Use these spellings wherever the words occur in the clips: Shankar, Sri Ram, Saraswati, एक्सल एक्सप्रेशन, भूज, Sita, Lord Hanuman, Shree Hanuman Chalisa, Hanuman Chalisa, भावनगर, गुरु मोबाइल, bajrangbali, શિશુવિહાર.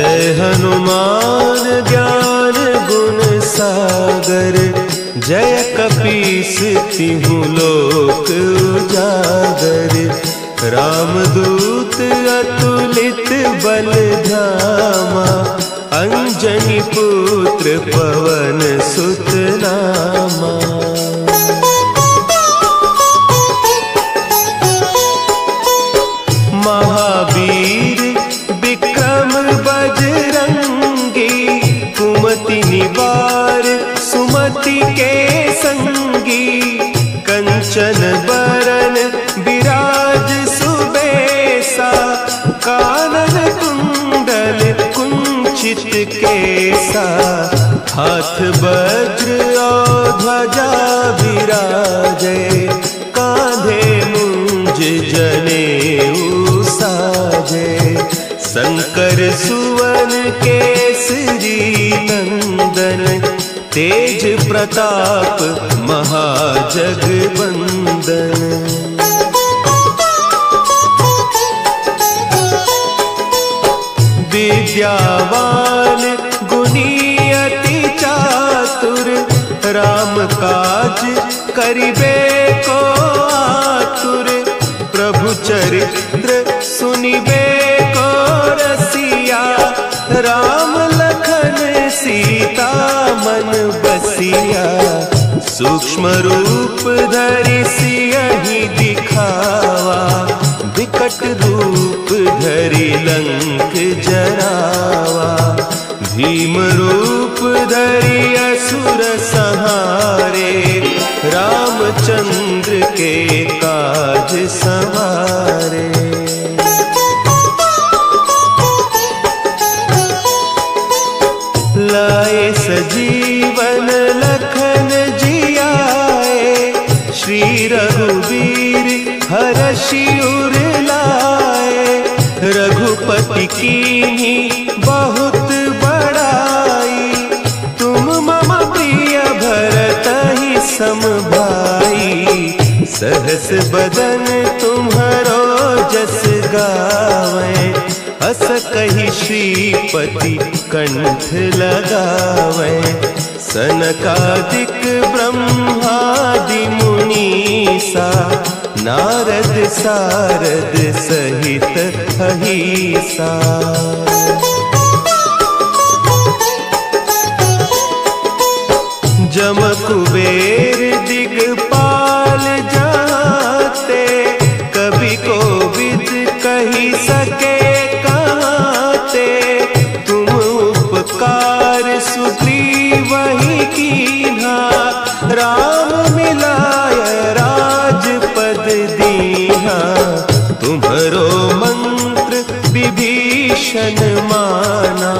जय हनुमान ज्ञान गुण सागर, जय कपीस तिहुँ लोक उजागर। रामदूत अतुलित बल धामा, अंजनी पुत्र पवन सुत नामा। महावीर विक्रम बजरंगी, कुमति निवार सुमति के संगी। कंचन बरन विराज सुबेसा, कानन कुंडल कुंचित केसा। हाथ वज्र और ध्वजा विराजे, कांधे मुंज जनेऊ साजे। शंकर सुवन केसरी नंदन, तेज प्रताप महाजगवंदन। विद्यावान गुणी अति चातुर, राम काज करिबे को आतुर। प्रभु चरित्र सुनिबे को रसिया, राम लखन सीता मन बसिया। सूक्ष्म रूप धरि सियहि दिखावा, विकट रूप धरि लंक जरावा। भीम रूप धरि असुर संहारे, रामचंद्र के काज संवारे। लाए सजीवन लखन जियाए, श्री रघुवीर हरषि उर लाए। रघुपति कीन्ही बहुत बड़ाई, तुम मम प्रिय भरतहि सम भाई। सहस बदन तुम्हारो जस गावै, अस कहि श्रीपति कंठ लगावे। सनकादिक ब्रह्मादि मुनीसा, नारद सारद सहित अहिसा। जम कुबेर दिगपाल जाते, कभी कोविद कहि सके वही कीन्हा। राम मिलाय राजपद दीन्हा, तुम्हरो मंत्र विभीषण माना।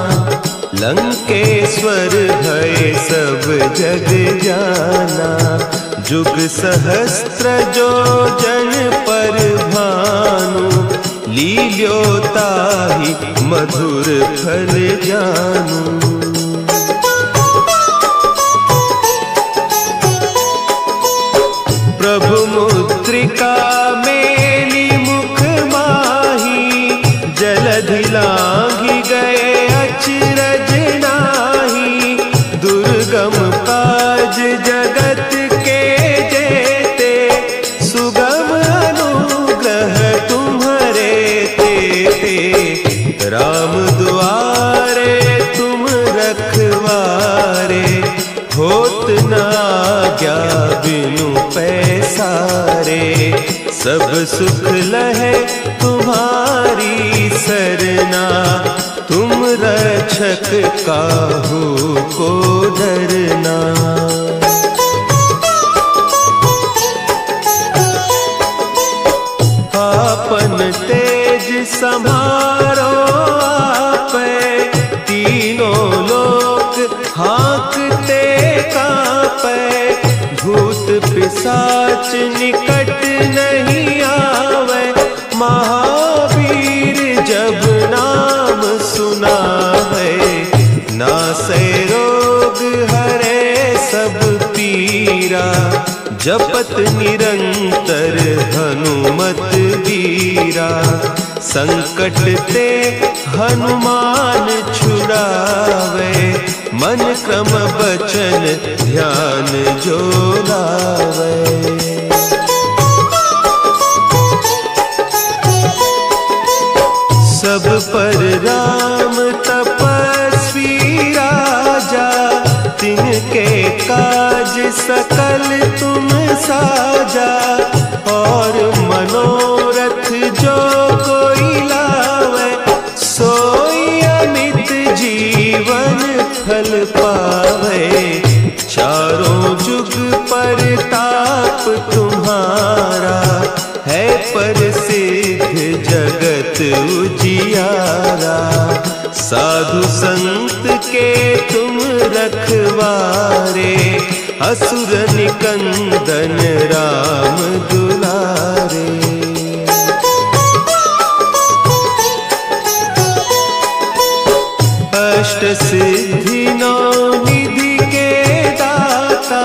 लंकेश्वर भय सब जग जाना, जुग सहस्त्र जो जन पर भानु। लील्यो ताहि मधुर फल जानू, प्रभु मुद्रिका मेली मुख माही। जलधि लांघि गए अचरज नाही, दुर्गम काज जगत के जेते। सुगम अनुग्रह तुम्हारे तेते, राम दुआरे तुम रखवारे। होत न आज्ञा बिनु पैसारे, सब सुख लहे तुम्हारी सरना। तुम रक्षक काहू को डरना। आपन तेज संभारो आपे, तीनों लोक हाँकते कांपे। भूत पिशाच निकट नहीं आवे, महावीर जब नाम सुनावे। नासै रोग हरे सब पीरा, जपत निरंतर हनुमत वीरा। संकट ते हनुमान छुड़ावे, मन क्रम बचन ध्यान जो लावे। सब पर राम तपस्वी राजा, तिनके काज सकल तुम साजा। और मनोरथ जो कोई लावे, सोई अमित जीवन फल पावे। चारों जुग पर ताप तुम्हारा, है परसिद्ध जगत उजियारा। साधु संत के तुम रखवारे, असुर निकंदन राम दुलारे। अष्ट सिद्धि नौ निधि के दाता,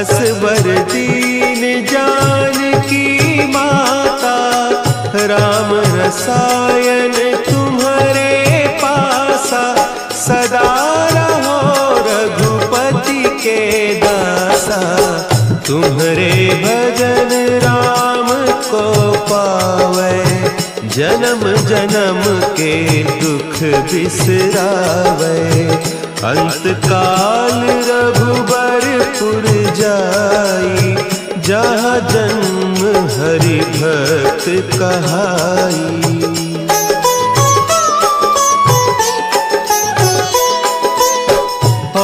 असबर दीन जान की माता। राम रसायन तुम्हारे पासा, सदा रहो रघुपति के दासा। तुम्हारे भजन राम को पावे, जन्म जन्म के दुख बिसरावे। अंत काल रघुबरपुर जाई, जहाँ जन्म हरि भक्त कहाई।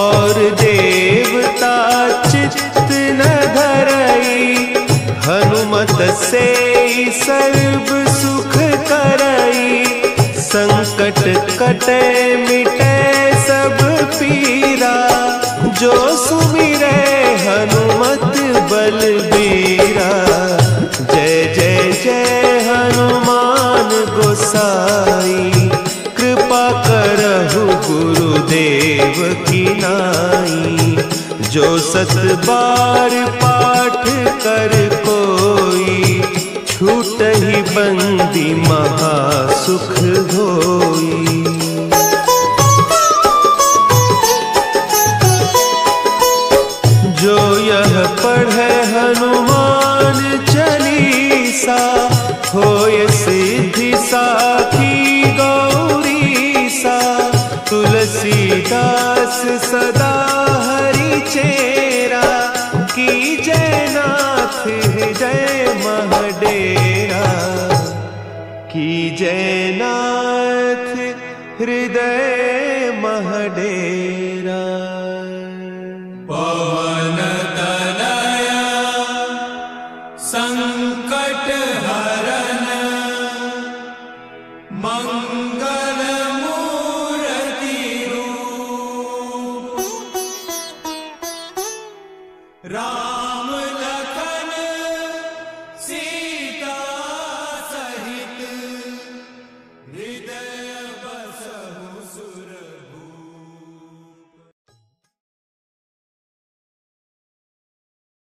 और देवता चित्त न धरई, हनुमत से सर्व सुख करई। संकट कटे मिटे सब पीरा, जो सुमिरे हनुमत बलबीरा। जय जय जय हनुमान गोसाई, कृपा करहु गुरुदेव की नाई। जो सत बार पाठ कर कोई, छूटहि बंदी महा सुख होई। जो यह पढ़े हनुमान चालीसा, होय सिद्धि साखी गौरीसा। तुलसीदास सदा हरि चेरा, कीजै नाथ हृदय मह डेरा। कीजै नाथ हृदय